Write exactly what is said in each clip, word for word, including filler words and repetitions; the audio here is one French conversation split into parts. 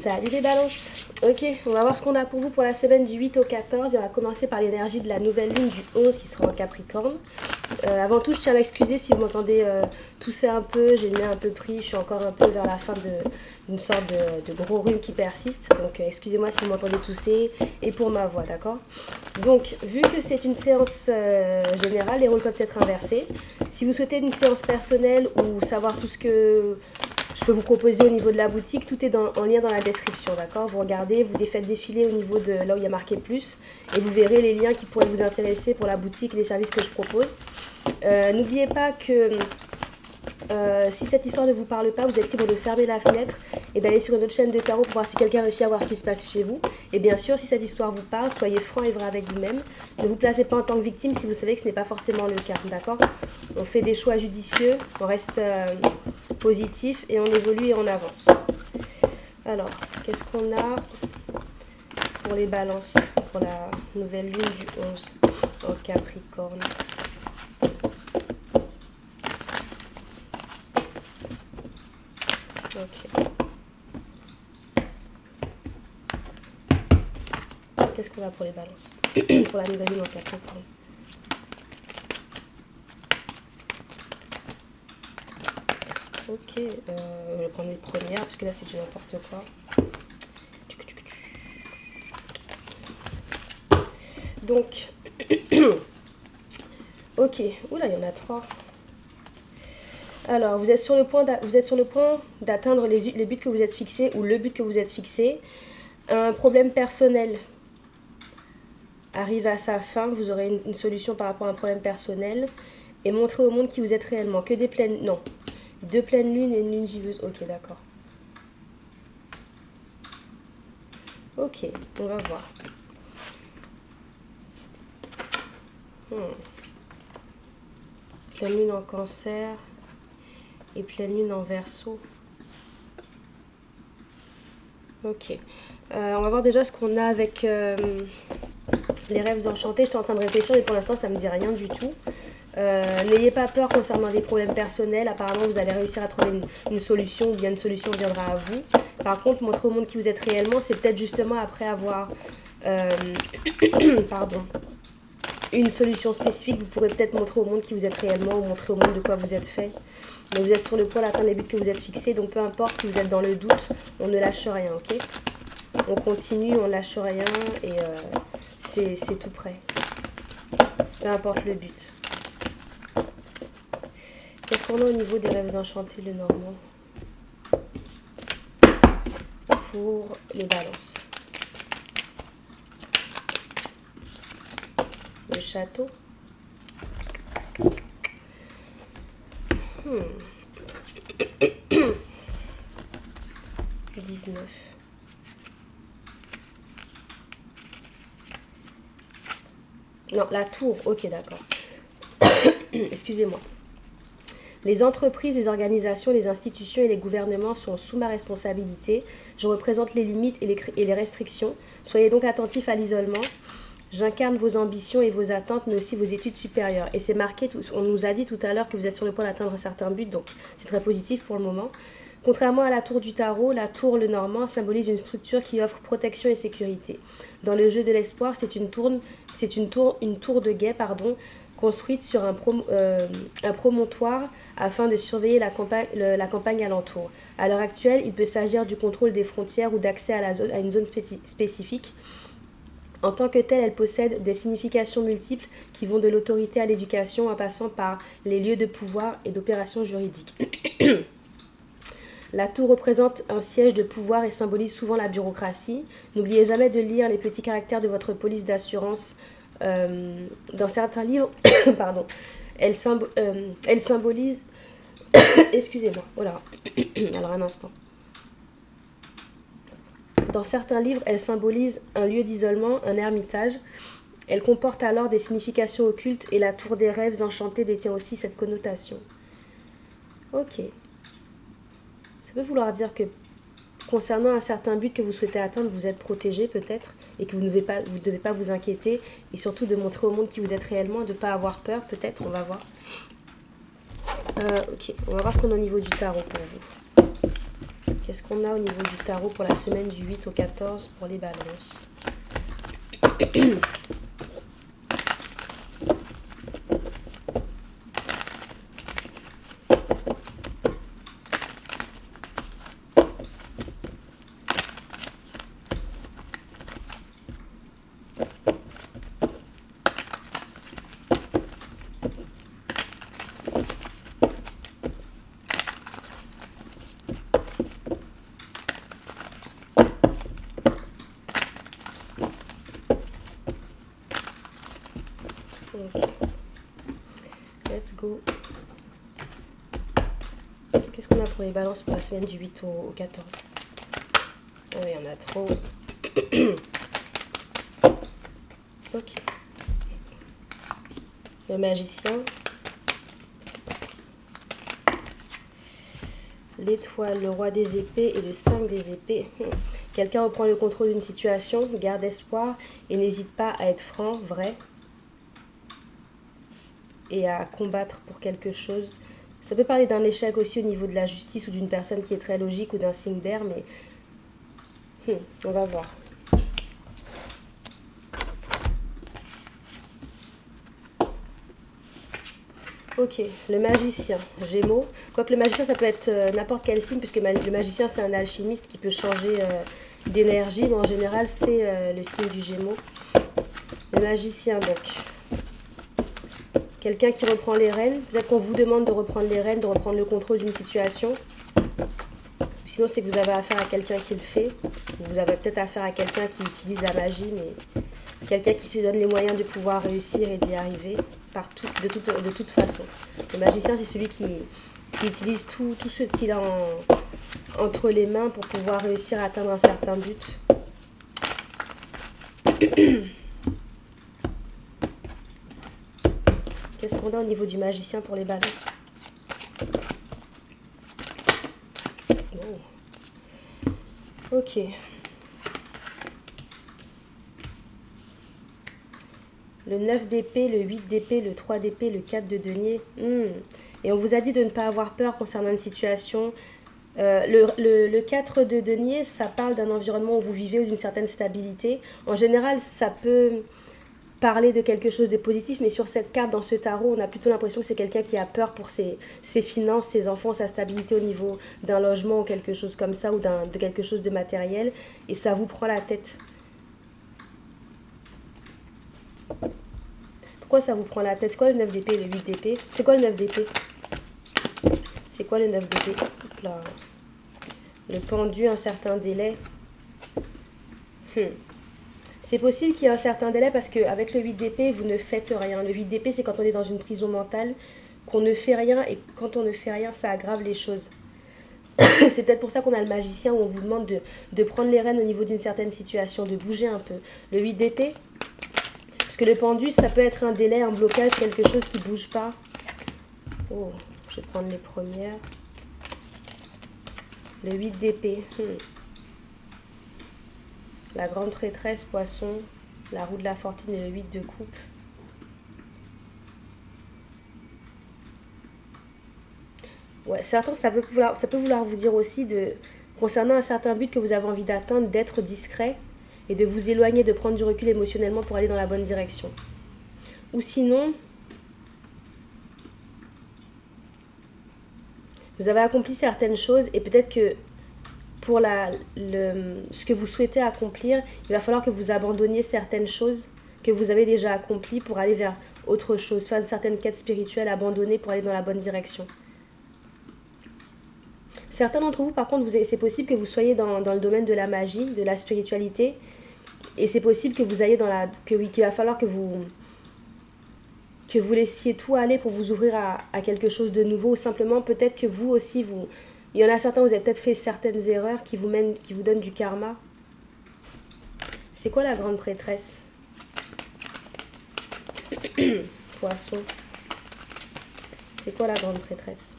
Salut les balances. Ok, on va voir ce qu'on a pour vous pour la semaine du huit au quatorze. Et on va commencer par l'énergie de la nouvelle lune du onze qui sera en Capricorne. Euh, avant tout, je tiens à m'excuser si vous m'entendez euh, tousser un peu, j'ai le nez un peu pris, je suis encore un peu vers la fin d'une sorte de, de gros rhume qui persiste. Donc euh, excusez-moi si vous m'entendez tousser et pour ma voix, d'accord? Donc, vu que c'est une séance euh, générale, les rôles peuvent être inversés. Si vous souhaitez une séance personnelle ou savoir tout ce que je peux vous proposer au niveau de la boutique, tout est dans, en lien dans la description, d'accord? Vous regardez, vous les faites défiler au niveau de là où il y a marqué plus et vous verrez les liens qui pourraient vous intéresser pour la boutique et les services que je propose. Euh, N'oubliez pas que euh, si cette histoire ne vous parle pas, vous êtes libre de fermer la fenêtre et d'aller sur une autre chaîne de tarot pour voir si quelqu'un réussit à voir ce qui se passe chez vous. Et bien sûr, si cette histoire vous parle, soyez franc et vrai avec vous-même. Ne vous placez pas en tant que victime si vous savez que ce n'est pas forcément le cas, d'accord? On fait des choix judicieux, on reste euh, positif et on évolue et on avance. Alors, qu'est-ce qu'on a pour les balances, pour la nouvelle lune du onze en Capricorne? Ok. Qu'est-ce qu'on a pour les balances? Pour la nouvelle lune en Capricorne. Ok, euh, je vais prendre les premières parce que là c'est du n'importe quoi. Donc, ok, oula, il y en a trois. Alors, vous êtes sur le point d'atteindre les, les buts que vous êtes fixés ou le but que vous êtes fixé. Un problème personnel arrive à sa fin, vous aurez une, une solution par rapport à un problème personnel et montrez au monde qui vous êtes réellement. Que des pleines... Non, deux pleines lunes et une lune giveuse. Ok, d'accord. Ok, on va voir. Hmm. Pleine lune en Cancer et pleine lune en Verseau. Ok. Euh, on va voir déjà ce qu'on a avec euh, les rêves enchantés. J'étais en train de réfléchir mais pour l'instant ça ne me dit rien du tout. Euh, N'ayez pas peur concernant les problèmes personnels. Apparemment vous allez réussir à trouver une, une solution ou bien une solution viendra à vous. Par contre, montrez au monde qui vous êtes réellement. C'est peut-être justement après avoir... Euh, pardon. Une solution spécifique, vous pourrez peut-être montrer au monde qui vous êtes réellement ou montrer au monde de quoi vous êtes fait. Mais vous êtes sur le point d'atteindre les buts que vous êtes fixés, donc peu importe si vous êtes dans le doute, on ne lâche rien, ok? On continue, on ne lâche rien et euh, c'est tout prêt. Peu importe le but. Qu'est-ce qu'on a au niveau des rêves enchantés, le normand? Pour les balances. Le château. Hmm. dix-neuf. Non, la tour. Ok, d'accord. Excusez-moi. Les entreprises, les organisations, les institutions et les gouvernements sont sous ma responsabilité. Je représente les limites et les, et les restrictions. Soyez donc attentifs à l'isolement. J'incarne vos ambitions et vos attentes, mais aussi vos études supérieures. Et c'est marqué, on nous a dit tout à l'heure que vous êtes sur le point d'atteindre un certain but, donc c'est très positif pour le moment. Contrairement à la tour du tarot, la tour, le normand, symbolise une structure qui offre protection et sécurité. Dans le jeu de l'espoir, c'est une, une, tour, une tour de guet pardon, construite sur un, prom, euh, un promontoire afin de surveiller la campagne, le, la campagne alentour. À l'heure actuelle, il peut s'agir du contrôle des frontières ou d'accès à, à une zone spécif spécifique. En tant que telle, elle possède des significations multiples qui vont de l'autorité à l'éducation en passant par les lieux de pouvoir et d'opérations juridiques. La tour représente un siège de pouvoir et symbolise souvent la bureaucratie. N'oubliez jamais de lire les petits caractères de votre police d'assurance. Euh, dans certains livres, pardon, elle, symbo euh, elle symbolise... Excusez-moi, oh là, alors un instant. Dans certains livres, elle symbolise un lieu d'isolement, un ermitage. Elle comporte alors des significations occultes et la tour des rêves enchantée détient aussi cette connotation. Ok. Ça peut vouloir dire que concernant un certain but que vous souhaitez atteindre, vous êtes protégé peut-être et que vous ne devez pas, vous devez pas vous inquiéter et surtout de montrer au monde qui vous êtes réellement, de ne pas avoir peur peut-être, on va voir. Euh, ok, on va voir ce qu'on a au niveau du tarot pour vous. Qu'est-ce qu'on a au niveau du tarot pour la semaine du huit au quatorze pour les balances? Qu'est-ce qu'on a pour les balances pour la semaine du huit au quatorze? Oh, il y en a trop. Ok. Le magicien. L'étoile, le roi des épées et le cinq des épées. Quelqu'un reprend le contrôle d'une situation, garde espoir et n'hésite pas à être franc, vrai. Et à combattre pour quelque chose. Ça peut parler d'un échec aussi au niveau de la justice ou d'une personne qui est très logique ou d'un signe d'air, mais hum, on va voir. Ok, le magicien, Gémeaux. Quoique le magicien, ça peut être euh, n'importe quel signe, puisque le magicien, c'est un alchimiste qui peut changer euh, d'énergie, mais en général, c'est euh, le signe du Gémeaux. Le magicien, donc... Quelqu'un qui reprend les rênes. Peut-être qu'on vous demande de reprendre les rênes, de reprendre le contrôle d'une situation. Sinon, c'est que vous avez affaire à quelqu'un qui le fait. Vous avez peut-être affaire à quelqu'un qui utilise la magie, mais quelqu'un qui se donne les moyens de pouvoir réussir et d'y arriver par tout, de, toute, de toute façon. Le magicien, c'est celui qui, qui utilise tout, tout ce qu'il a en, entre les mains pour pouvoir réussir à atteindre un certain but. Qu'est-ce qu'on a au niveau du magicien pour les balances? Oh. Ok. Le neuf d'épée, le huit d'épée, le trois d'épée, le quatre de denier. Mmh. Et on vous a dit de ne pas avoir peur concernant une situation. Euh, le, le, le quatre de denier, ça parle d'un environnement où vous vivez ou d'une certaine stabilité. En général, ça peut... parler de quelque chose de positif, mais sur cette carte, dans ce tarot, on a plutôt l'impression que c'est quelqu'un qui a peur pour ses, ses finances, ses enfants, sa stabilité au niveau d'un logement ou quelque chose comme ça, ou de quelque chose de matériel, et ça vous prend la tête. Pourquoi ça vous prend la tête? C'est quoi le neuf d'épée, le huit d'épée? C'est quoi le neuf d'épée? C'est quoi le neuf d'épée? Le pendu, un certain délai. Hmm. C'est possible qu'il y ait un certain délai parce qu'avec le huit d'épée, vous ne faites rien. Le huit d'épée, c'est quand on est dans une prison mentale, qu'on ne fait rien. Et quand on ne fait rien, ça aggrave les choses. C'est peut-être pour ça qu'on a le magicien où on vous demande de, de prendre les rênes au niveau d'une certaine situation, de bouger un peu. Le huit d'épée, parce que le pendu, ça peut être un délai, un blocage, quelque chose qui ne bouge pas. Oh, je vais prendre les premières. Le huit d'épée. Hmm. La grande prêtresse, Poisson, la roue de la fortune et le huit de coupe. Ouais, certains, ça peut vouloir, ça peut vouloir vous dire aussi, de, concernant un certain but que vous avez envie d'atteindre, d'être discret et de vous éloigner, de prendre du recul émotionnellement pour aller dans la bonne direction. Ou sinon, vous avez accompli certaines choses et peut-être que, pour la, le, ce que vous souhaitez accomplir, il va falloir que vous abandonniez certaines choses que vous avez déjà accomplies pour aller vers autre chose, faire une certaine quête spirituelle, abandonnée pour aller dans la bonne direction. Certains d'entre vous, par contre, c'est possible que vous soyez dans, dans le domaine de la magie, de la spiritualité, et c'est possible que vous ayez dans la... que oui, qu'il va falloir que vous... que vous laissiez tout aller pour vous ouvrir à, à quelque chose de nouveau, ou simplement peut-être que vous aussi, vous... Il y en a certains, vous avez peut-être fait certaines erreurs qui vous, mènent, qui vous donnent du karma. C'est quoi la grande prêtresse? Poisson. C'est quoi la grande prêtresse?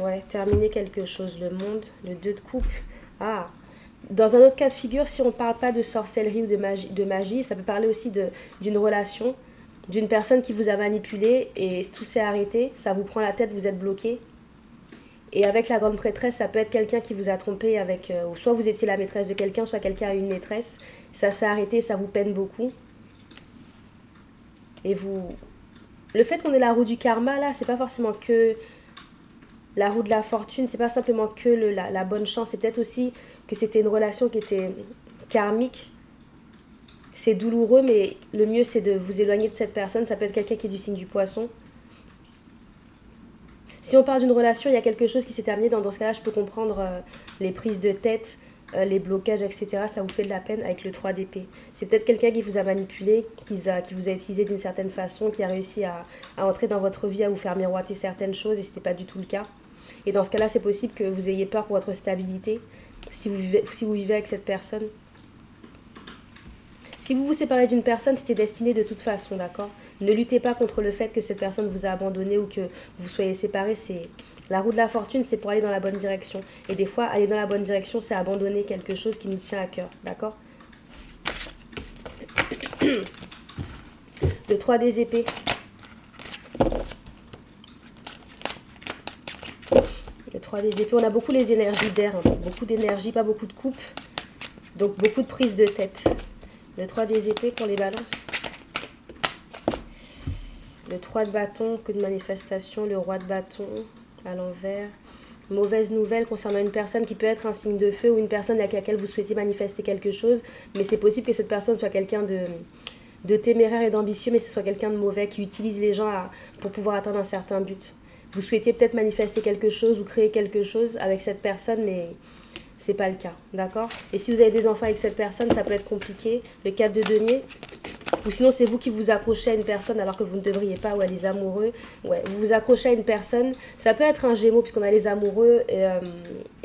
Ouais, terminer quelque chose, le monde, le deux de coupe. Ah, dans un autre cas de figure, si on ne parle pas de sorcellerie ou de magie, de magie ça peut parler aussi d'une relation, d'une personne qui vous a manipulé et tout s'est arrêté, ça vous prend la tête, vous êtes bloqué. Et avec la grande prêtresse, ça peut être quelqu'un qui vous a trompé avec... Euh, soit vous étiez la maîtresse de quelqu'un, soit quelqu'un a une maîtresse. Ça s'est arrêté, ça vous peine beaucoup. Et vous... Le fait qu'on ait la roue du karma, là, c'est pas forcément que... La roue de la fortune, c'est pas simplement que le, la, la bonne chance. C'est peut-être aussi que c'était une relation qui était karmique. C'est douloureux, mais le mieux, c'est de vous éloigner de cette personne. Ça peut être quelqu'un qui est du signe du poisson. Si on parle d'une relation, il y a quelque chose qui s'est terminé. Dans, dans ce cas-là, je peux comprendre euh, les prises de tête, euh, les blocages, et cetera. Ça vous fait de la peine avec le trois d'épée. C'est peut-être quelqu'un qui vous a manipulé, qui, a, qui vous a utilisé d'une certaine façon, qui a réussi à, à entrer dans votre vie, à vous faire miroiter certaines choses, et ce n'était pas du tout le cas. Et dans ce cas-là, c'est possible que vous ayez peur pour votre stabilité, si vous vivez, si vous vivez avec cette personne. Si vous vous séparez d'une personne, c'était destiné de toute façon, d'accord? Ne luttez pas contre le fait que cette personne vous a abandonné ou que vous soyez séparés. C'est la roue de la fortune, c'est pour aller dans la bonne direction. Et des fois, aller dans la bonne direction, c'est abandonner quelque chose qui nous tient à cœur, d'accord? Le trois des épées. Le trois des épées, on a beaucoup les énergies d'air, hein. Beaucoup d'énergie, pas beaucoup de coupe, donc beaucoup de prise de tête. Le trois des épées pour les balances. Le trois de bâton, queue de manifestation. Le roi de bâton à l'envers. Mauvaise nouvelle concernant une personne qui peut être un signe de feu ou une personne à laquelle vous souhaitez manifester quelque chose. Mais c'est possible que cette personne soit quelqu'un de, de téméraire et d'ambitieux, mais ce soit quelqu'un de mauvais qui utilise les gens à, pour pouvoir atteindre un certain but. Vous souhaitiez peut-être manifester quelque chose ou créer quelque chose avec cette personne, mais... c'est pas le cas, d'accord? Et si vous avez des enfants avec cette personne, ça peut être compliqué. Le quatre de denier, ou sinon c'est vous qui vous accrochez à une personne alors que vous ne devriez pas, ou à les amoureux. Ouais, vous vous accrochez à une personne, ça peut être un gémeau puisqu'on a les amoureux et, euh,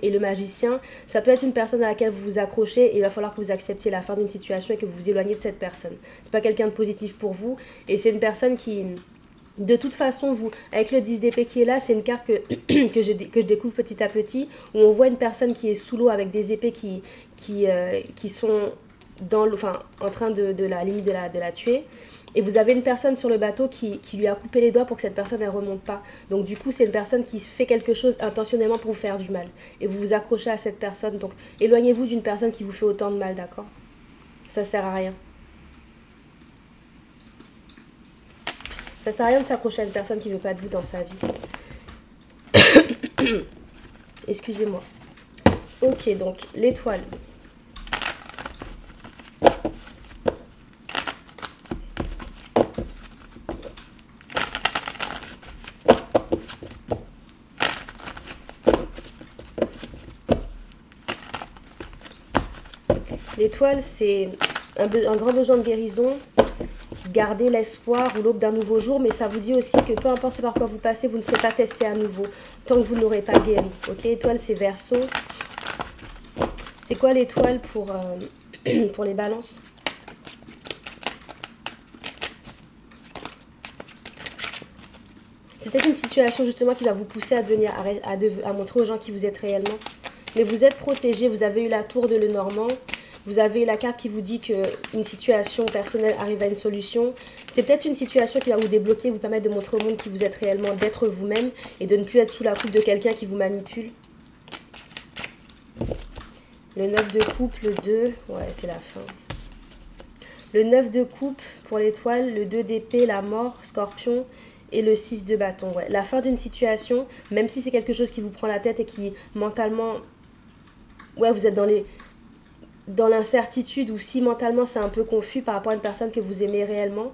et le magicien. Ça peut être une personne à laquelle vous vous accrochez et il va falloir que vous acceptiez la fin d'une situation et que vous vous éloignez de cette personne. C'est pas quelqu'un de positif pour vous et c'est une personne qui... De toute façon, vous, avec le dix d'épée qui est là, c'est une carte que, que, je, que je découvre petit à petit, où on voit une personne qui est sous l'eau avec des épées qui, qui, euh, qui sont dans enfin, en train de, de la limite de la, de la tuer. Et vous avez une personne sur le bateau qui, qui lui a coupé les doigts pour que cette personne ne remonte pas. Donc du coup, c'est une personne qui fait quelque chose intentionnellement pour vous faire du mal. Et vous vous accrochez à cette personne. Donc éloignez-vous d'une personne qui vous fait autant de mal, d'accord? Ça sert à rien. Ça sert à rien de s'accrocher à une personne qui ne veut pas de vous dans sa vie. Excusez-moi. Ok, donc l'étoile. L'étoile, c'est un, un grand besoin de guérison. Gardez l'espoir ou l'aube d'un nouveau jour, mais ça vous dit aussi que peu importe ce par quoi vous passez, vous ne serez pas testé à nouveau, tant que vous n'aurez pas guéri. Ok, l'étoile c'est Verseau. C'est quoi l'étoile pour, euh, pour les balances? C'est peut-être une situation justement qui va vous pousser à, devenir, à, à, de, à montrer aux gens qui vous êtes réellement. Mais vous êtes protégé, vous avez eu la tour de Lenormand. Vous avez la carte qui vous dit qu'une situation personnelle arrive à une solution. C'est peut-être une situation qui va vous débloquer, vous permettre de montrer au monde qui vous êtes réellement, d'être vous-même et de ne plus être sous la coupe de quelqu'un qui vous manipule. Le neuf de coupe, le deux, ouais c'est la fin. Le neuf de coupe pour l'étoile, le deux d'épée, la mort, scorpion et le six de bâton. Ouais. La fin d'une situation, même si c'est quelque chose qui vous prend la tête et qui mentalement, ouais vous êtes dans les... dans l'incertitude ou si mentalement c'est un peu confus par rapport à une personne que vous aimez réellement,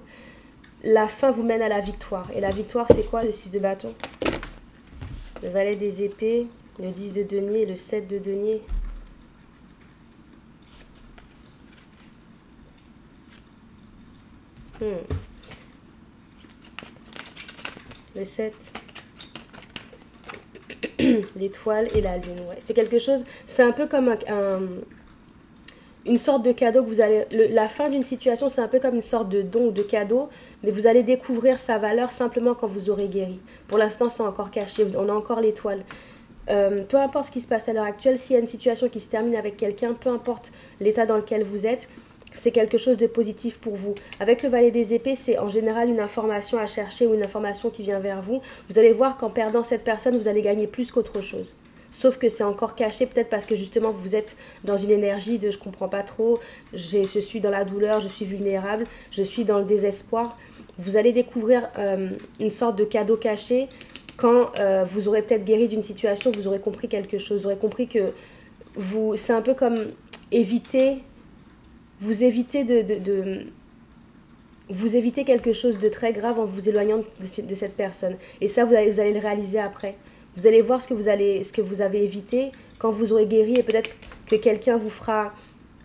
la fin vous mène à la victoire. Et la victoire c'est quoi? Le six de bâton, le valet des épées, le dix de denier, le sept de denier. Hmm. Le sept. L'étoile et la lune. Ouais. C'est quelque chose, c'est un peu comme un... un une sorte de cadeau que vous allez... Le, la fin d'une situation, c'est un peu comme une sorte de don ou de cadeau, mais vous allez découvrir sa valeur simplement quand vous aurez guéri. Pour l'instant, c'est encore caché. On a encore l'étoile. Euh, peu importe ce qui se passe à l'heure actuelle, s'il y a une situation qui se termine avec quelqu'un, peu importe l'état dans lequel vous êtes, c'est quelque chose de positif pour vous. Avec le valet des épées, c'est en général une information à chercher ou une information qui vient vers vous. Vous allez voir qu'en perdant cette personne, vous allez gagner plus qu'autre chose. Sauf que c'est encore caché, peut-être parce que justement vous êtes dans une énergie de « je comprends pas trop »,« je suis dans la douleur »,« je suis vulnérable »,« je suis dans le désespoir ». Vous allez découvrir euh, une sorte de cadeau caché quand euh, vous aurez peut-être guéri d'une situation, vous aurez compris quelque chose, vous aurez compris que vous, c'est un peu comme éviter, vous évitez de, de, de vous évitez quelque chose de très grave en vous éloignant de, de cette personne. Et ça, vous allez, vous allez le réaliser après. Vous allez voir ce que vous, allez, ce que vous avez évité quand vous aurez guéri, et peut-être que quelqu'un vous fera,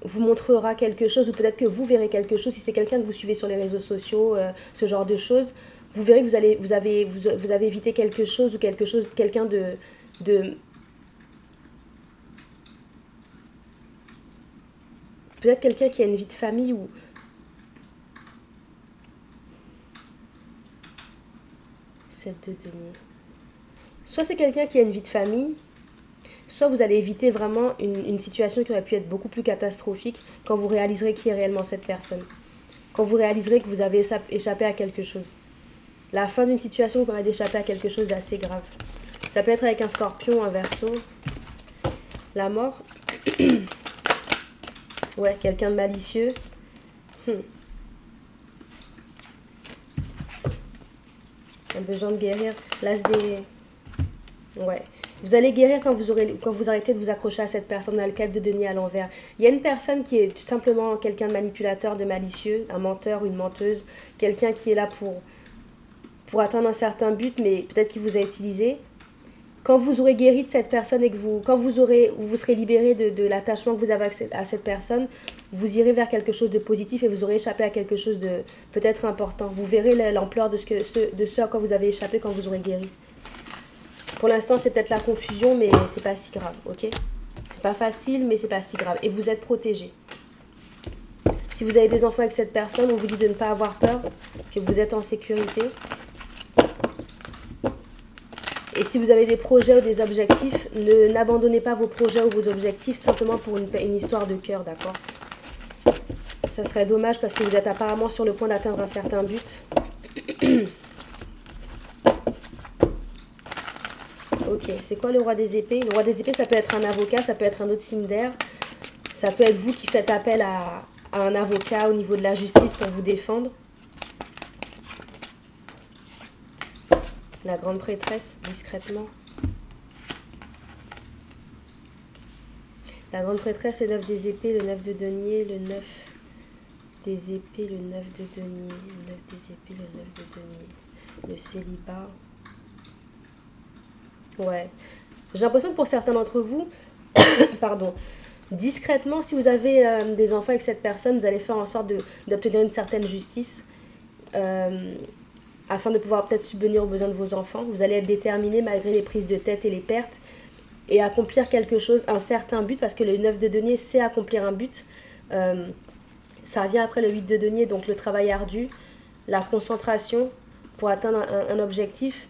vous montrera quelque chose, ou peut-être que vous verrez quelque chose, si c'est quelqu'un que vous suivez sur les réseaux sociaux, euh, ce genre de choses. Vous verrez que vous, allez, vous, avez, vous, vous avez évité quelque chose ou quelque chose, quelqu'un de, de peut-être quelqu'un qui a une vie de famille ou... sept de denier. Soit c'est quelqu'un qui a une vie de famille, soit vous allez éviter vraiment une, une situation qui aurait pu être beaucoup plus catastrophique quand vous réaliserez qui est réellement cette personne. Quand vous réaliserez que vous avez échappé à quelque chose. La fin d'une situation vous permet d'échapper à quelque chose d'assez grave. Ça peut être avec un scorpion, un verseau, la mort. Ouais, quelqu'un de malicieux. Hmm. Un besoin de guérir. L'as des... Ouais. Vous allez guérir quand vous, aurez, quand vous arrêtez de vous accrocher à cette personne. On a le quatre de denier à l'envers. Il y a une personne qui est tout simplement quelqu'un de manipulateur, de malicieux, un menteur ou une menteuse, quelqu'un qui est là pour, pour atteindre un certain but, mais peut-être qu'il vous a utilisé. Quand vous aurez guéri de cette personne et que vous, quand vous, aurez, vous serez libéré de, de l'attachement que vous avez à cette personne, vous irez vers quelque chose de positif et vous aurez échappé à quelque chose de peut-être important. Vous verrez l'ampleur de ce, que, ce, de ce à quoi vous avez échappé quand vous aurez guéri. Pour l'instant, c'est peut-être la confusion, mais c'est pas si grave, ok? C'est pas facile, mais c'est pas si grave. Et vous êtes protégé. Si vous avez des enfants avec cette personne, on vous dit de ne pas avoir peur, que vous êtes en sécurité. Et si vous avez des projets ou des objectifs, ne n'abandonnez pas vos projets ou vos objectifs simplement pour une, une histoire de cœur, d'accord? Ça serait dommage parce que vous êtes apparemment sur le point d'atteindre un certain but. Ok, c'est quoi le roi des épées? Le roi des épées, ça peut être un avocat, ça peut être un autre signe d'air. Ça peut être vous qui faites appel à, à un avocat au niveau de la justice pour vous défendre. La grande prêtresse, discrètement. La grande prêtresse, le neuf des épées, le neuf de denier, le neuf des épées, le neuf de denier, le neuf des épées, le neuf de denier, le célibat. Ouais, j'ai l'impression que pour certains d'entre vous, pardon, discrètement, si vous avez euh, des enfants avec cette personne, vous allez faire en sorte d'obtenir une certaine justice euh, afin de pouvoir peut-être subvenir aux besoins de vos enfants. Vous allez être déterminé malgré les prises de tête et les pertes et accomplir quelque chose, un certain but, parce que le neuf de denier, c'est accomplir un but. Euh, ça revient après le huit de denier, donc le travail ardu, la concentration pour atteindre un, un objectif.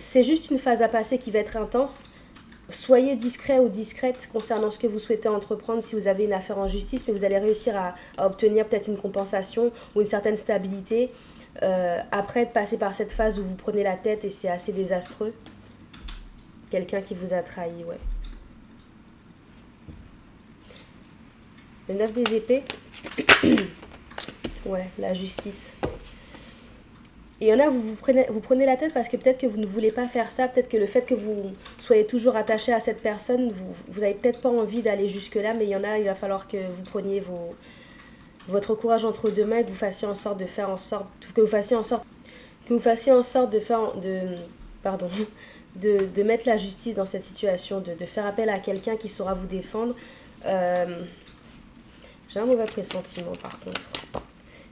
C'est juste une phase à passer qui va être intense. Soyez discret ou discrète concernant ce que vous souhaitez entreprendre si vous avez une affaire en justice, mais vous allez réussir à, à obtenir peut-être une compensation ou une certaine stabilité euh, après de passer par cette phase où vous prenez la tête et c'est assez désastreux. Quelqu'un qui vous a trahi, ouais. Le neuf des épées. Ouais, la justice. Et il y en a, vous, vous, prenez, vous prenez la tête parce que peut-être que vous ne voulez pas faire ça, peut-être que le fait que vous soyez toujours attaché à cette personne, vous n'avez peut-être pas envie d'aller jusque-là, mais il y en a, il va falloir que vous preniez vos, votre courage entre deux mains et que vous fassiez en sorte de faire en sorte, que vous fassiez en sorte, que vous fassiez en sorte de faire, de, pardon, de, de mettre la justice dans cette situation, de, de faire appel à quelqu'un qui saura vous défendre. Euh, j'ai un mauvais pressentiment par contre.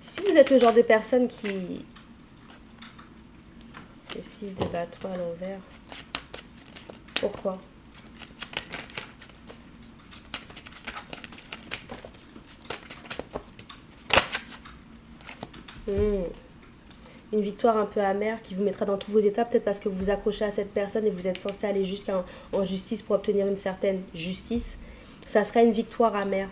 Si vous êtes le genre de personne qui... Le six de bâton à l'envers. Pourquoi? Mmh. Une victoire un peu amère qui vous mettra dans tous vos états, peut-être parce que vous vous accrochez à cette personne et vous êtes censé aller jusqu'en en justice pour obtenir une certaine justice. Ça serait une victoire amère.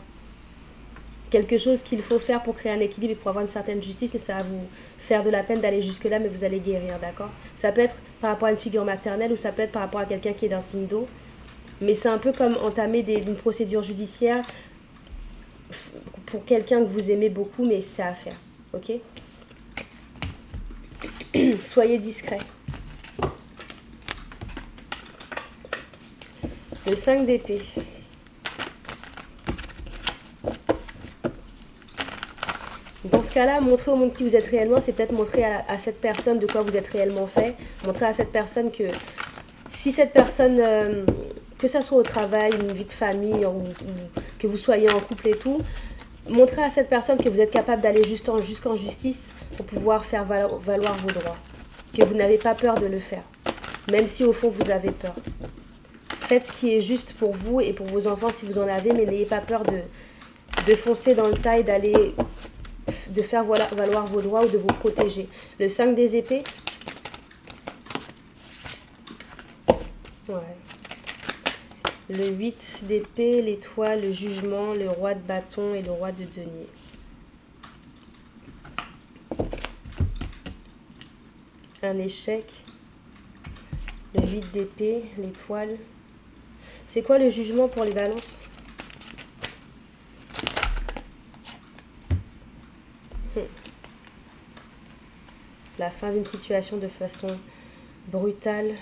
quelque chose qu'il faut faire pour créer un équilibre et pour avoir une certaine justice, mais ça va vous faire de la peine d'aller jusque-là, mais vous allez guérir, d'accord? Ça peut être par rapport à une figure maternelle ou ça peut être par rapport à quelqu'un qui est d'un signe d'eau, mais c'est un peu comme entamer des, une procédure judiciaire pour quelqu'un que vous aimez beaucoup, mais c'est à faire, ok? Soyez discret. Le cinq d'épée. Dans ce cas-là, montrer au monde qui vous êtes réellement, c'est peut-être montrer à, à cette personne de quoi vous êtes réellement fait. Montrer à cette personne que si cette personne, euh, que ça soit au travail, une vie de famille, ou, ou que vous soyez en couple et tout, montrer à cette personne que vous êtes capable d'aller jusqu'en jusqu'en justice pour pouvoir faire valoir, valoir vos droits. Que vous n'avez pas peur de le faire, même si au fond vous avez peur. Faites ce qui est juste pour vous et pour vos enfants si vous en avez, mais n'ayez pas peur de, de foncer dans le tas et d'aller... de faire valoir vos droits ou de vous protéger. Le cinq des épées. Ouais. Le huit d'épée, l'étoile, le jugement, le roi de bâton et le roi de denier. Un échec. Le huit d'épée, l'étoile. C'est quoi le jugement pour les balances ? La fin d'une situation de façon brutale.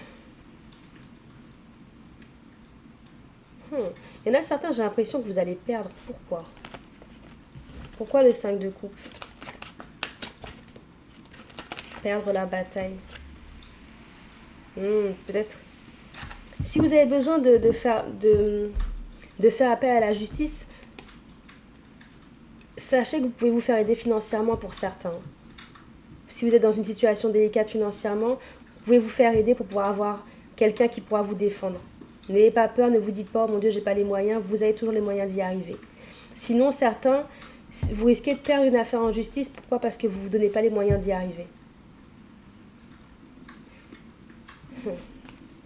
Hmm. Il y en a certains, j'ai l'impression que vous allez perdre. Pourquoi? Pourquoi le cinq de coupe? Perdre la bataille. Hmm, peut-être. Si vous avez besoin de, de, faire, de, de faire appel à la justice, sachez que vous pouvez vous faire aider financièrement pour certains. Si vous êtes dans une situation délicate financièrement, vous pouvez vous faire aider pour pouvoir avoir quelqu'un qui pourra vous défendre. N'ayez pas peur, ne vous dites pas « mon Dieu, j'ai pas les moyens », vous avez toujours les moyens d'y arriver. Sinon, certains, vous risquez de perdre une affaire en justice. Pourquoi? Parce que vous ne vous donnez pas les moyens d'y arriver.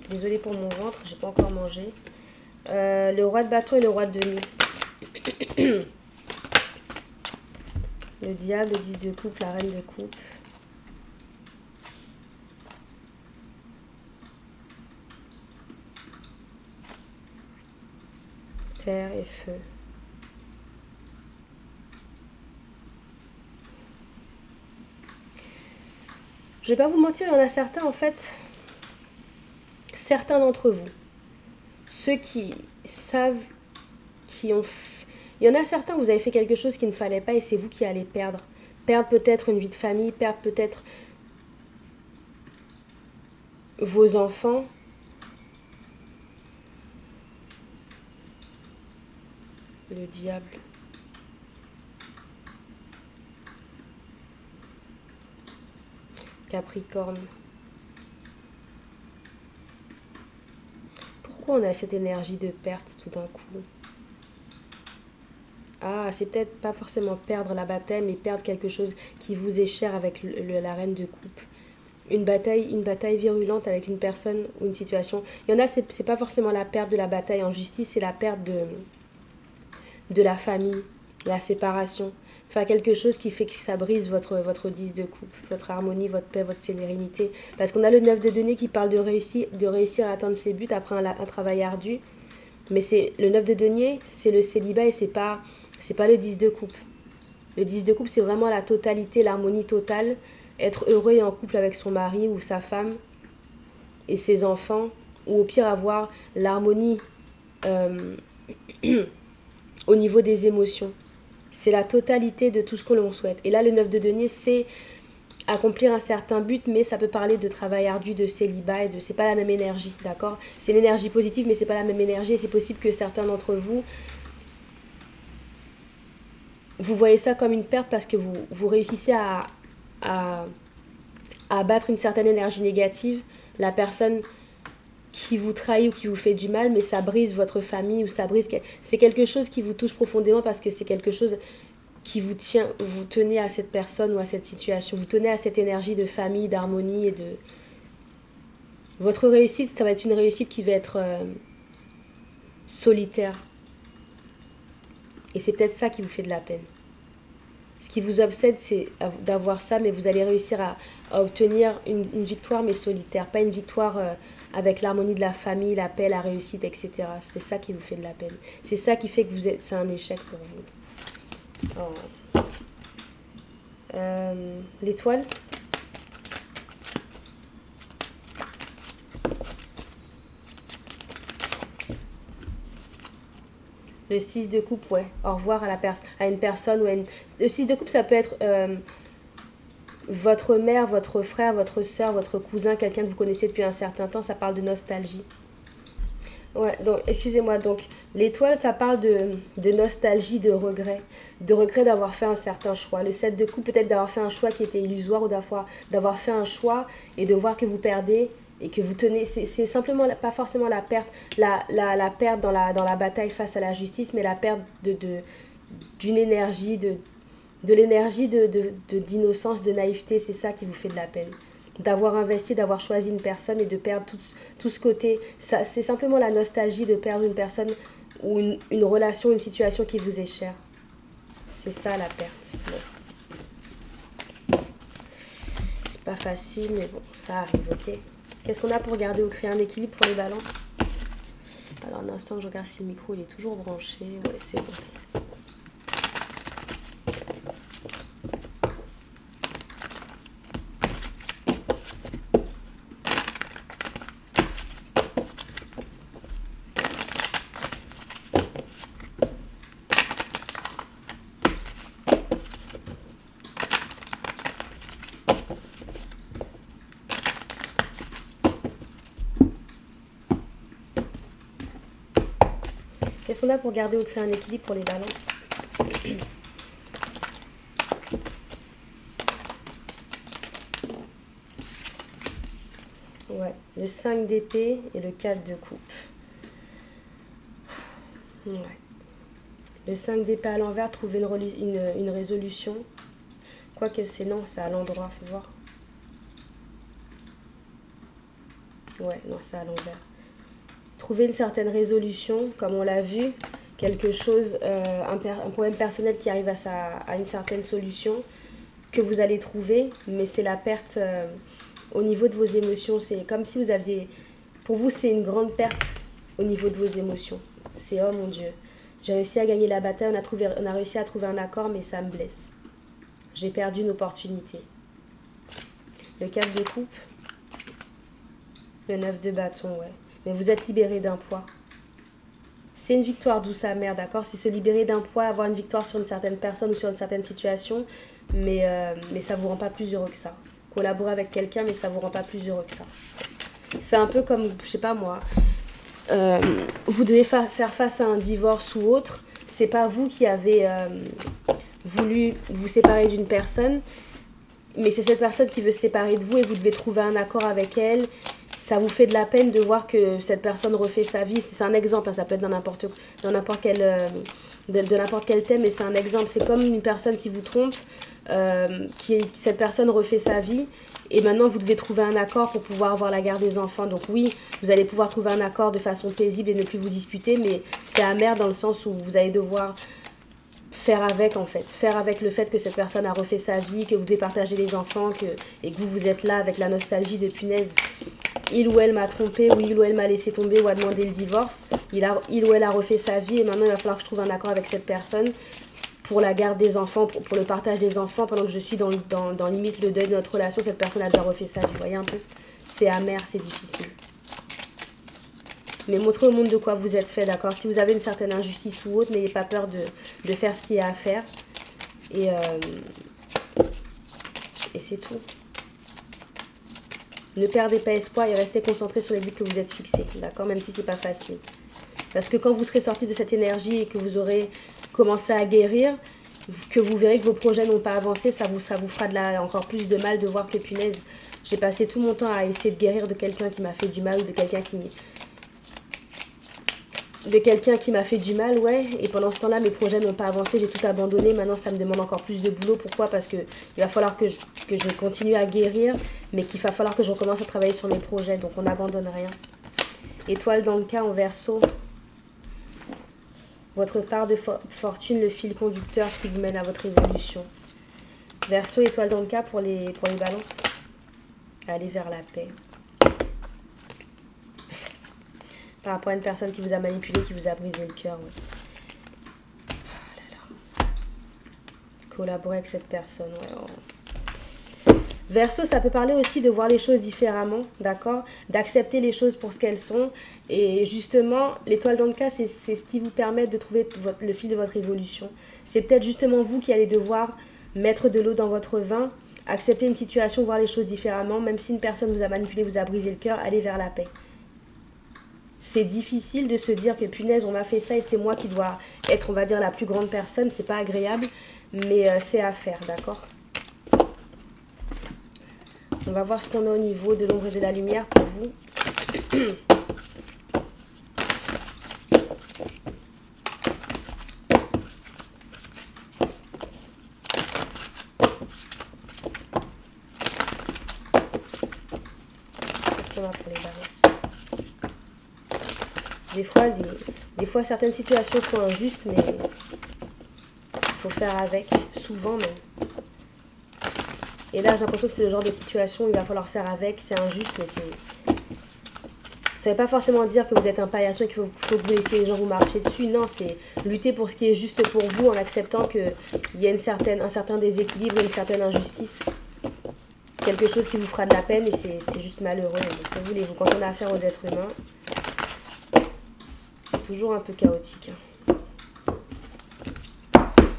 Désolée pour mon ventre, j'ai pas encore mangé. Euh, le roi de bâton et le roi de denier. Le diable, le dix de coupe, la reine de coupe. Terre et feu. Je vais pas vous mentir, il y en a certains en fait, certains d'entre vous, ceux qui savent, qui ont fait, il y en a certains, vous avez fait quelque chose qu'il ne fallait pas et c'est vous qui allez perdre. Perdre peut-être une vie de famille, perdre peut-être vos enfants. Le diable. Capricorne. Pourquoi on a cette énergie de perte tout d'un coup? Ah, c'est peut-être pas forcément perdre la bataille, mais perdre quelque chose qui vous est cher avec le, le, la reine de coupe. Une bataille, une bataille virulente avec une personne ou une situation. Il y en a, c'est pas forcément la perte de la bataille en justice, c'est la perte de... de la famille, la séparation, faire quelque chose qui fait que ça brise votre, votre dix de coupe, votre harmonie, votre paix, votre sérénité. Parce qu'on a le neuf de denier qui parle de réussir, de réussir à atteindre ses buts après un, un travail ardu. Mais c'est le neuf de denier, c'est le célibat et c'est pas, c'est pas le dix de coupe. Le dix de coupe, c'est vraiment la totalité, l'harmonie totale, être heureux et en couple avec son mari ou sa femme et ses enfants, ou au pire avoir l'harmonie... Euh, au niveau des émotions, c'est la totalité de tout ce que l'on souhaite. Et là, le neuf de denier, c'est accomplir un certain but, mais ça peut parler de travail ardu, de célibat, et de c'est pas la même énergie, d'accord? C'est l'énergie positive, mais c'est pas la même énergie. Et c'est possible que certains d'entre vous, vous voyez ça comme une perte parce que vous, vous réussissez à, à, à abattre une certaine énergie négative. La personne... qui vous trahit ou qui vous fait du mal, mais ça brise votre famille ou ça brise... C'est quelque chose qui vous touche profondément parce que c'est quelque chose qui vous tient, vous tenez à cette personne ou à cette situation, vous tenez à cette énergie de famille, d'harmonie et de... Votre réussite, ça va être une réussite qui va être euh, solitaire. Et c'est peut-être ça qui vous fait de la peine. Ce qui vous obsède, c'est d'avoir ça, mais vous allez réussir à, à obtenir une, une victoire, mais solitaire. Pas une victoire euh, avec l'harmonie de la famille, la paix, la réussite, et cetera. C'est ça qui vous fait de la peine. C'est ça qui fait que vous êtes, c'est un échec pour vous. Oh. Euh, L'étoile. Le six de coupe, ouais. Au revoir à, la pers à une personne. Ou à une... Le six de coupe, ça peut être euh, votre mère, votre frère, votre soeur, votre cousin, quelqu'un que vous connaissez depuis un certain temps. Ça parle de nostalgie. Ouais, donc, excusez-moi. Donc, l'étoile, ça parle de, de nostalgie, de regret. De regret d'avoir fait un certain choix. Le sept de coupe, peut-être d'avoir fait un choix qui était illusoire ou d'avoir fait un choix et de voir que vous perdez. Et que vous tenez, c'est simplement, pas forcément la perte, la, la, la perte dans la, dans la bataille face à la justice, mais la perte de, de, d'une énergie, de, de l'énergie de, de, de, d'innocence, de naïveté, c'est ça qui vous fait de la peine. D'avoir investi, d'avoir choisi une personne et de perdre tout, tout ce côté, c'est simplement la nostalgie de perdre une personne ou une, une relation, une situation qui vous est chère. C'est ça la perte. Bon. C'est pas facile, mais bon, ça arrive, ok ? Qu'est-ce qu'on a pour garder ou créer un équilibre pour les balances? Alors, un instant, je regarde si le micro il est toujours branché. Ouais, c'est bon. Qu'est-ce qu'on a pour garder ou créer un équilibre pour les balances? Ouais, le cinq d'épée et le quatre de coupe. Ouais. Le cinq d'épée à l'envers, trouver une, une, une résolution. Quoique c'est non, c'est à l'endroit, faut voir. Ouais, non, c'est à l'envers. Trouver une certaine résolution, comme on l'a vu, quelque chose, euh, un, un problème personnel qui arrive à, sa, à une certaine solution que vous allez trouver, mais c'est la perte euh, au niveau de vos émotions. C'est comme si vous aviez, pour vous, c'est une grande perte au niveau de vos émotions. C'est oh mon Dieu, j'ai réussi à gagner la bataille, on a, trouvé, on a réussi à trouver un accord, mais ça me blesse. J'ai perdu une opportunité. Le quatre de coupe, le neuf de bâton, ouais. Mais vous êtes libéré d'un poids. C'est une victoire douce amère, d'accord? C'est se libérer d'un poids, avoir une victoire sur une certaine personne ou sur une certaine situation, mais, euh, mais ça ne vous rend pas plus heureux que ça. Collaborer avec quelqu'un, mais ça ne vous rend pas plus heureux que ça. C'est un peu comme, je sais pas moi, euh, vous devez fa faire face à un divorce ou autre, c'est pas vous qui avez euh, voulu vous séparer d'une personne, mais c'est cette personne qui veut se séparer de vous et vous devez trouver un accord avec elle. Ça vous fait de la peine de voir que cette personne refait sa vie. C'est un exemple, hein, ça peut être dans n'importe quel, euh, de, de n'importe quel thème, mais c'est un exemple. C'est comme une personne qui vous trompe, euh, qui, cette personne refait sa vie, et maintenant vous devez trouver un accord pour pouvoir avoir la garde des enfants. Donc oui, vous allez pouvoir trouver un accord de façon paisible et ne plus vous disputer, mais c'est amer dans le sens où vous allez devoir faire avec en fait, faire avec le fait que cette personne a refait sa vie, que vous devez partager les enfants, que, et que vous vous êtes là avec la nostalgie de punaise. Il ou elle m'a trompé, ou il ou elle m'a laissé tomber, ou a demandé le divorce. Il, a, il ou elle a refait sa vie et maintenant il va falloir que je trouve un accord avec cette personne pour la garde des enfants, pour, pour le partage des enfants. Pendant que je suis dans, dans, dans limite le deuil de notre relation, cette personne a déjà refait sa vie. Vous voyez un peu? C'est amer, c'est difficile. Mais montrez au monde de quoi vous êtes fait, d'accord? Si vous avez une certaine injustice ou autre, n'ayez pas peur de, de faire ce qu'il y a à faire. Et, euh, et c'est tout. Ne perdez pas espoir et restez concentré sur les buts que vous êtes fixés, d'accord? Même si c'est pas facile. Parce que quand vous serez sorti de cette énergie et que vous aurez commencé à guérir, que vous verrez que vos projets n'ont pas avancé, ça vous, ça vous fera de la, encore plus de mal de voir que punaise, j'ai passé tout mon temps à essayer de guérir de quelqu'un qui m'a fait du mal ou de quelqu'un qui... de quelqu'un qui m'a fait du mal, ouais, et pendant ce temps-là, mes projets n'ont pas avancé, j'ai tout abandonné, maintenant ça me demande encore plus de boulot, pourquoi? Parce que il va falloir que je, que je continue à guérir, mais qu'il va falloir que je recommence à travailler sur mes projets, donc on n'abandonne rien. Étoile dans le cas en Verseau, votre part de fo- fortune, le fil conducteur qui vous mène à votre évolution. Verseau, étoile dans le cas pour les, pour les balances. Aller vers la paix. Par rapport à une personne qui vous a manipulé, qui vous a brisé le cœur. Ouais. Oh là là. Collaborer avec cette personne. Ouais, oh. Verseau, ça peut parler aussi de voir les choses différemment, d'accord? D'accepter les choses pour ce qu'elles sont. Et justement, l'étoile dans le cas, c'est ce qui vous permet de trouver votre, le fil de votre évolution. C'est peut-être justement vous qui allez devoir mettre de l'eau dans votre vin, accepter une situation, voir les choses différemment, même si une personne vous a manipulé, vous a brisé le cœur, aller vers la paix. C'est difficile de se dire que punaise, on m'a fait ça et c'est moi qui dois être, on va dire, la plus grande personne. C'est pas agréable, mais euh, c'est à faire, d'accord? On va voir ce qu'on a au niveau de l'ombre et de la lumière pour vous. Des fois, les, des fois, certaines situations sont injustes, mais il faut faire avec, souvent même. Et là, j'ai l'impression que c'est le genre de situation où il va falloir faire avec, c'est injuste, mais c'est... Ça ne veut pas forcément dire que vous êtes un paillasson et qu'il faut, faut que vous laissiez les gens vous marcher dessus. Non, c'est lutter pour ce qui est juste pour vous en acceptant qu'il y a une certaine, un certain déséquilibre, une certaine injustice. Quelque chose qui vous fera de la peine et c'est juste malheureux. Que voulez-vous, quand on a affaire aux êtres humains, toujours un peu chaotique.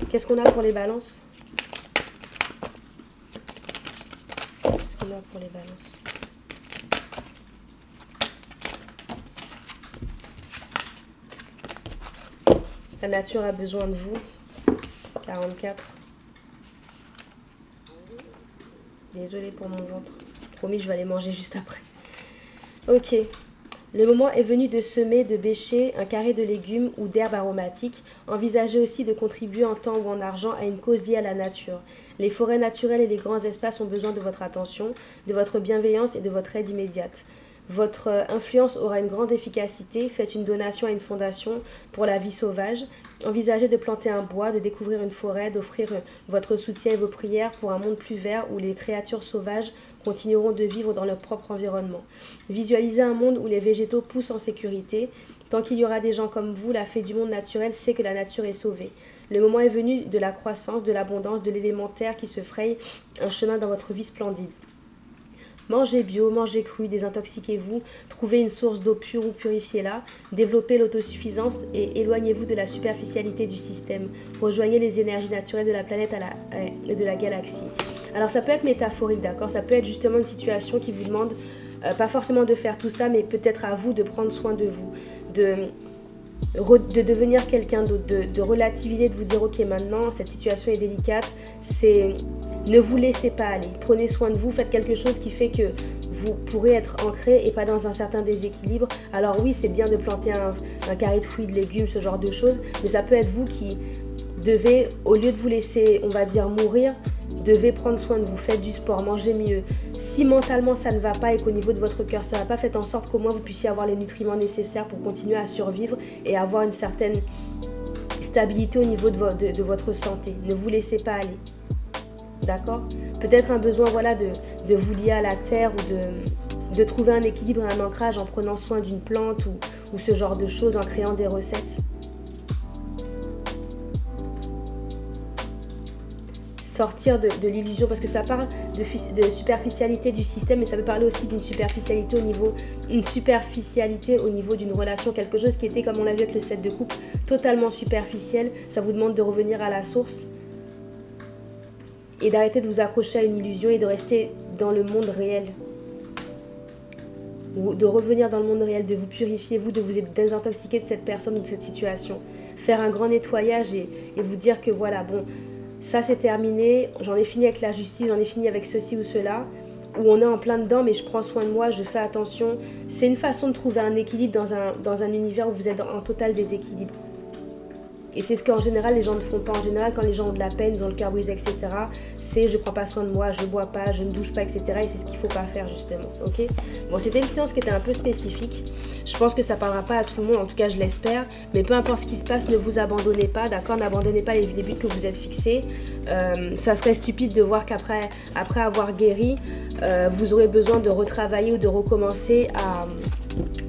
Qu'est-ce qu'on a pour les balances? Qu'est-ce qu'on a pour les balances? La nature a besoin de vous. quarante-quatre. Désolée pour mon ventre. Promis, je vais aller manger juste après. Ok. Le moment est venu de semer, de bêcher un carré de légumes ou d'herbes aromatiques. Envisagez aussi de contribuer en temps ou en argent à une cause liée à la nature. Les forêts naturelles et les grands espaces ont besoin de votre attention, de votre bienveillance et de votre aide immédiate. Votre influence aura une grande efficacité. Faites une donation à une fondation pour la vie sauvage. Envisagez de planter un bois, de découvrir une forêt, d'offrir votre soutien et vos prières pour un monde plus vert où les créatures sauvages continueront de vivre dans leur propre environnement. Visualisez un monde où les végétaux poussent en sécurité. Tant qu'il y aura des gens comme vous, la fée du monde naturel sait que la nature est sauvée. Le moment est venu de la croissance, de l'abondance, de l'élémentaire qui se fraye un chemin dans votre vie splendide. Mangez bio, mangez cru, désintoxiquez-vous, trouvez une source d'eau pure ou purifiez-la, développez l'autosuffisance et éloignez-vous de la superficialité du système. Rejoignez les énergies naturelles de la planète à la, à, de la galaxie. Alors ça peut être métaphorique, d'accord? Ça peut être justement une situation qui vous demande, euh, pas forcément de faire tout ça, mais peut-être à vous de prendre soin de vous, de... de devenir quelqu'un d'autre, de, de relativiser, de vous dire ok maintenant cette situation est délicate, c'est ne vous laissez pas aller, prenez soin de vous, faites quelque chose qui fait que vous pourrez être ancré et pas dans un certain déséquilibre. Alors oui, c'est bien de planter un, un carré de fruits, de légumes, ce genre de choses, mais ça peut être vous qui devez, au lieu de vous laisser, on va dire, mourir, devez prendre soin de vous, faites du sport, mangez mieux. Si mentalement ça ne va pas et qu'au niveau de votre cœur ça ne va pas, faites en sorte qu'au moins vous puissiez avoir les nutriments nécessaires pour continuer à survivre et avoir une certaine stabilité au niveau de, vo de, de votre santé. Ne vous laissez pas aller, d'accord? Peut-être un besoin, voilà, de, de vous lier à la terre ou de, de trouver un équilibre et un ancrage en prenant soin d'une plante ou, ou ce genre de choses, en créant des recettes. Sortir de, de l'illusion, parce que ça parle de, de superficialité du système, mais ça peut parler aussi d'une superficialité au niveau une superficialité au niveau d'une relation, quelque chose qui était, comme on l'a vu avec le set de coupe, totalement superficiel. Ça vous demande de revenir à la source et d'arrêter de vous accrocher à une illusion et de rester dans le monde réel, ou de revenir dans le monde réel, de vous purifier, vous, de vous désintoxiquer de cette personne ou de cette situation, faire un grand nettoyage et, et vous dire que voilà, bon, ça c'est terminé, j'en ai fini avec la justice, j'en ai fini avec ceci ou cela, où on est en plein dedans, mais je prends soin de moi, je fais attention. C'est une façon de trouver un équilibre dans un, dans un univers où vous êtes en total déséquilibre. Et c'est ce qu'en général les gens ne font pas. En général, quand les gens ont de la peine, ils ont le cœur brisé, et cetera, c'est je prends pas soin de moi, je bois pas, je ne douche pas, et cetera. Et c'est ce qu'il faut pas faire justement. Ok. Bon, c'était une séance qui était un peu spécifique. Je pense que ça parlera pas à tout le monde, en tout cas je l'espère. Mais peu importe ce qui se passe, ne vous abandonnez pas, d'accord? N'abandonnez pas les, les buts que vous êtes fixés. Euh, ça serait stupide de voir qu'après après avoir guéri, euh, vous aurez besoin de retravailler ou de recommencer à...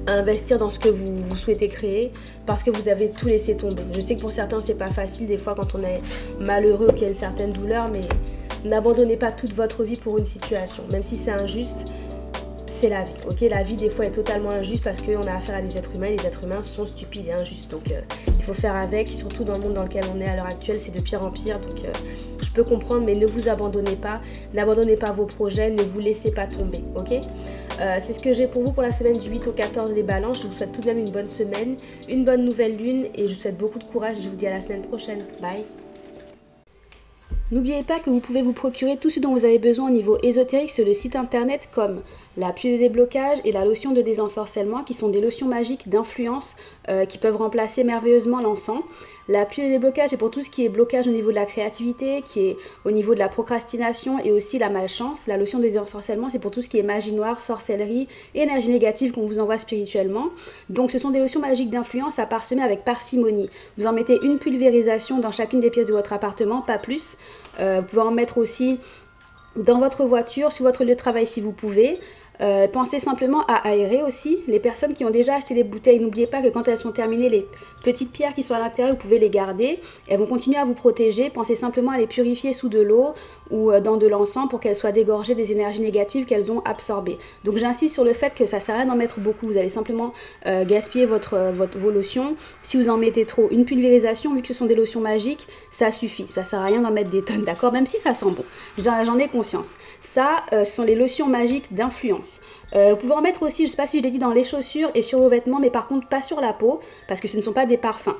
à investir dans ce que vous, vous souhaitez créer parce que vous avez tout laissé tomber. Je sais que pour certains c'est pas facile des fois quand on est malheureux ou qu'il y a une certaine douleur, mais n'abandonnez pas toute votre vie pour une situation. Même si c'est injuste, c'est la vie. Ok, la vie des fois est totalement injuste parce qu'on a affaire à des êtres humains et les êtres humains sont stupides et injustes. Donc euh, il faut faire avec, surtout dans le monde dans lequel on est à l'heure actuelle, c'est de pire en pire. Donc euh, je peux comprendre, mais ne vous abandonnez pas, n'abandonnez pas vos projets, ne vous laissez pas tomber. Ok. Euh, c'est ce que j'ai pour vous pour la semaine du huit au quatorze les balances. Je vous souhaite tout de même une bonne semaine, une bonne nouvelle lune et je vous souhaite beaucoup de courage. Je vous dis à la semaine prochaine. Bye! N'oubliez pas que vous pouvez vous procurer tout ce dont vous avez besoin au niveau ésotérique sur le site internet comme la pluie de déblocage et la lotion de désensorcellement qui sont des lotions magiques d'influence euh, qui peuvent remplacer merveilleusement l'encens. La pluie de déblocage est pour tout ce qui est blocage au niveau de la créativité, qui est au niveau de la procrastination et aussi la malchance. La lotion de désensorcellement, c'est pour tout ce qui est magie noire, sorcellerie, énergie négative qu'on vous envoie spirituellement. Donc ce sont des lotions magiques d'influence à parsemer avec parcimonie. Vous en mettez une pulvérisation dans chacune des pièces de votre appartement, pas plus. Euh, vous pouvez en mettre aussi dans votre voiture, sur votre lieu de travail si vous pouvez. Euh, pensez simplement à aérer aussi. Les personnes qui ont déjà acheté des bouteilles, n'oubliez pas que quand elles sont terminées, les petites pierres qui sont à l'intérieur, vous pouvez les garder. Elles vont continuer à vous protéger. Pensez simplement à les purifier sous de l'eau ou dans de l'encens pour qu'elles soient dégorgées des énergies négatives qu'elles ont absorbées. Donc j'insiste sur le fait que ça ne sert à rien d'en mettre beaucoup. Vous allez simplement euh, gaspiller votre, votre, vos lotions. Si vous en mettez trop, une pulvérisation, vu que ce sont des lotions magiques, ça suffit. Ça ne sert à rien d'en mettre des tonnes, d'accord? Même si ça sent bon. J'en ai conscience. Ça, euh, ce sont les lotions magiques d'influence. Euh, vous pouvez en mettre aussi, je ne sais pas si je l'ai dit, dans les chaussures et sur vos vêtements, mais par contre pas sur la peau parce que ce ne sont pas des parfums.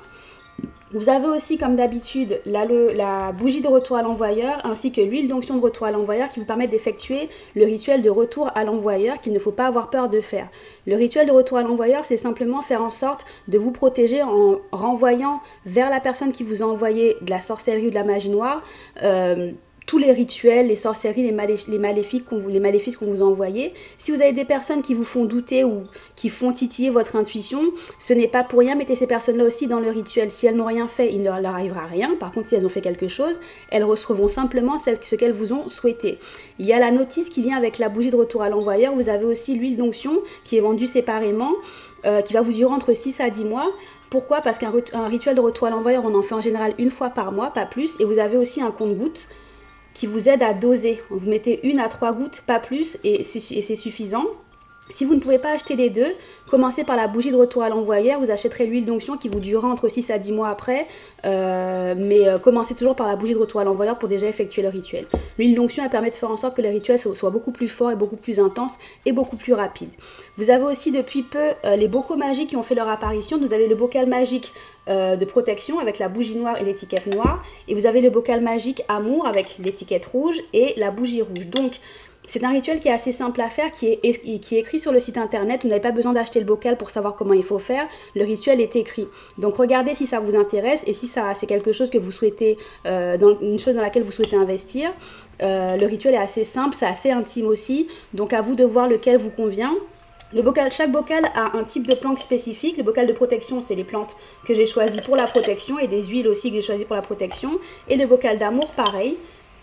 Vous avez aussi comme d'habitude la, la bougie de retour à l'envoyeur ainsi que l'huile d'onction de retour à l'envoyeur qui vous permettent d'effectuer le rituel de retour à l'envoyeur qu'il ne faut pas avoir peur de faire. Le rituel de retour à l'envoyeur, c'est simplement faire en sorte de vous protéger en renvoyant vers la personne qui vous a envoyé de la sorcellerie ou de la magie noire. Euh, tous les rituels, les sorcelleries, les, malé les, maléfiques qu'on vous, les maléfices qu'on vous a envoyés. Si vous avez des personnes qui vous font douter ou qui font titiller votre intuition, ce n'est pas pour rien, mettez ces personnes-là aussi dans le rituel. Si elles n'ont rien fait, il ne leur arrivera rien. Par contre, si elles ont fait quelque chose, elles recevront simplement celles, ce qu'elles vous ont souhaité. Il y a la notice qui vient avec la bougie de retour à l'envoyeur. Vous avez aussi l'huile d'onction qui est vendue séparément, euh, qui va vous durer entre six à dix mois. Pourquoi? Parce qu'un rituel de retour à l'envoyeur, on en fait en général une fois par mois, pas plus. Et vous avez aussi un compte-gouttes qui vous aide à doser. Vous mettez une à trois gouttes, pas plus, et c'est suffisant. Si vous ne pouvez pas acheter les deux, commencez par la bougie de retour à l'envoyeur. Vous achèterez l'huile d'onction qui vous durera entre six à dix mois après. Euh, mais euh, commencez toujours par la bougie de retour à l'envoyeur pour déjà effectuer le rituel. L'huile d'onction, elle permet de faire en sorte que le rituel soit beaucoup plus fort et beaucoup plus intense et beaucoup plus rapide. Vous avez aussi depuis peu euh, les bocaux magiques qui ont fait leur apparition. Vous avez le bocal magique euh, de protection avec la bougie noire et l'étiquette noire. Et vous avez le bocal magique amour avec l'étiquette rouge et la bougie rouge. Donc, c'est un rituel qui est assez simple à faire, qui est, qui est écrit sur le site internet. Vous n'avez pas besoin d'acheter le bocal pour savoir comment il faut faire. Le rituel est écrit. Donc regardez si ça vous intéresse et si ça c'est quelque chose que vous souhaitez, euh, dans, une chose dans laquelle vous souhaitez investir. Euh, le rituel est assez simple, c'est assez intime aussi. Donc à vous de voir lequel vous convient. Le bocal, chaque bocal a un type de plante spécifique. Le bocal de protection, c'est les plantes que j'ai choisies pour la protection et des huiles aussi que j'ai choisies pour la protection. Et le bocal d'amour, pareil.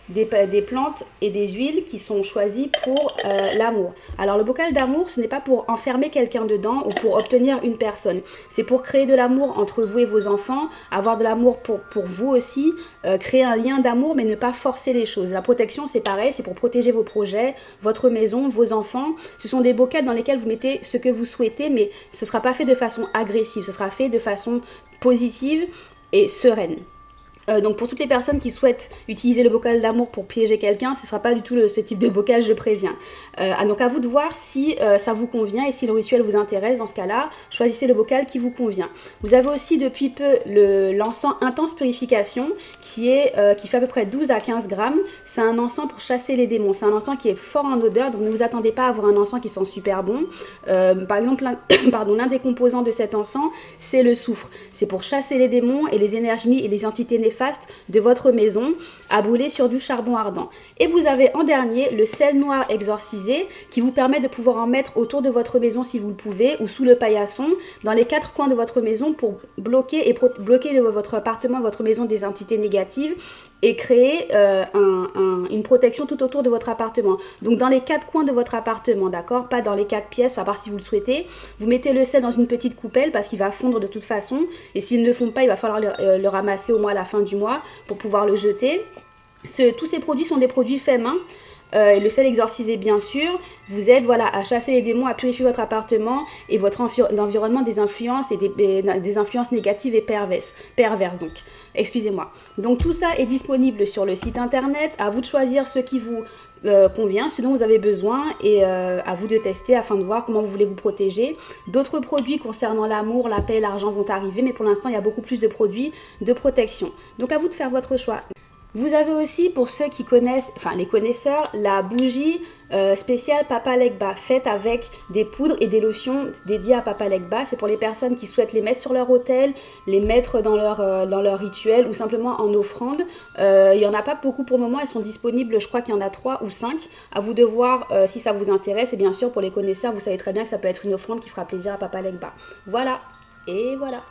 Des, des plantes et des huiles qui sont choisies pour euh, l'amour. Alors le bocal d'amour, ce n'est pas pour enfermer quelqu'un dedans ou pour obtenir une personne. C'est pour créer de l'amour entre vous et vos enfants, avoir de l'amour pour, pour vous aussi, euh, créer un lien d'amour mais ne pas forcer les choses. La protection, c'est pareil, c'est pour protéger vos projets, votre maison, vos enfants. Ce sont des bocaux dans lesquels vous mettez ce que vous souhaitez, mais ce ne sera pas fait de façon agressive, ce sera fait de façon positive et sereine. Euh, donc pour toutes les personnes qui souhaitent utiliser le bocal d'amour pour piéger quelqu'un, ce ne sera pas du tout le, ce type de bocal, je préviens. Euh, ah, donc à vous de voir si euh, ça vous convient et si le rituel vous intéresse. Dans ce cas-là, choisissez le bocal qui vous convient. Vous avez aussi depuis peu l'encens le, intense purification qui, est, euh, qui fait à peu près douze à quinze grammes. C'est un encens pour chasser les démons. C'est un encens qui est fort en odeur, donc ne vous attendez pas à avoir un encens qui sent super bon. Euh, par exemple, l'un des composants de cet encens, c'est le soufre. C'est pour chasser les démons et les énergies et les entités néfastes de votre maison, à brûler sur du charbon ardent. Et vous avez en dernier le sel noir exorcisé qui vous permet de pouvoir en mettre autour de votre maison si vous le pouvez, ou sous le paillasson, dans les quatre coins de votre maison pour bloquer et bloquer le, votre appartement, votre maison des entités négatives et créer euh, un, un, une protection tout autour de votre appartement. Donc dans les quatre coins de votre appartement, d'accord, pas dans les quatre pièces, à part si vous le souhaitez. Vous mettez le sel dans une petite coupelle parce qu'il va fondre de toute façon, et s'il ne fond pas, il va falloir le, euh, le ramasser au moins à la fin du mois pour pouvoir le jeter. Ce, tous ces produits sont des produits faits main. Euh, le sel exorcisé bien sûr vous aide voilà, à chasser les démons, à purifier votre appartement et votre environnement des influences et des, des, des influences négatives et perverses, perverses donc, excusez-moi. Donc tout ça est disponible sur le site internet, à vous de choisir ce qui vous Euh, convient, ce dont vous avez besoin, et euh, à vous de tester afin de voir comment vous voulez vous protéger. D'autres produits concernant l'amour, la paix, l'argent vont arriver, mais pour l'instant il y a beaucoup plus de produits de protection. Donc à vous de faire votre choix. Vous avez aussi, pour ceux qui connaissent, enfin les connaisseurs, la bougie Euh, spécial Papa Legba, faite avec des poudres et des lotions dédiées à Papa Legba. C'est pour les personnes qui souhaitent les mettre sur leur autel, les mettre dans leur, euh, dans leur rituel ou simplement en offrande. Euh, il n'y en a pas beaucoup pour le moment, elles sont disponibles, je crois qu'il y en a trois ou cinq. À vous de voir euh, si ça vous intéresse, et bien sûr pour les connaisseurs, vous savez très bien que ça peut être une offrande qui fera plaisir à Papa Legba. Voilà, et voilà.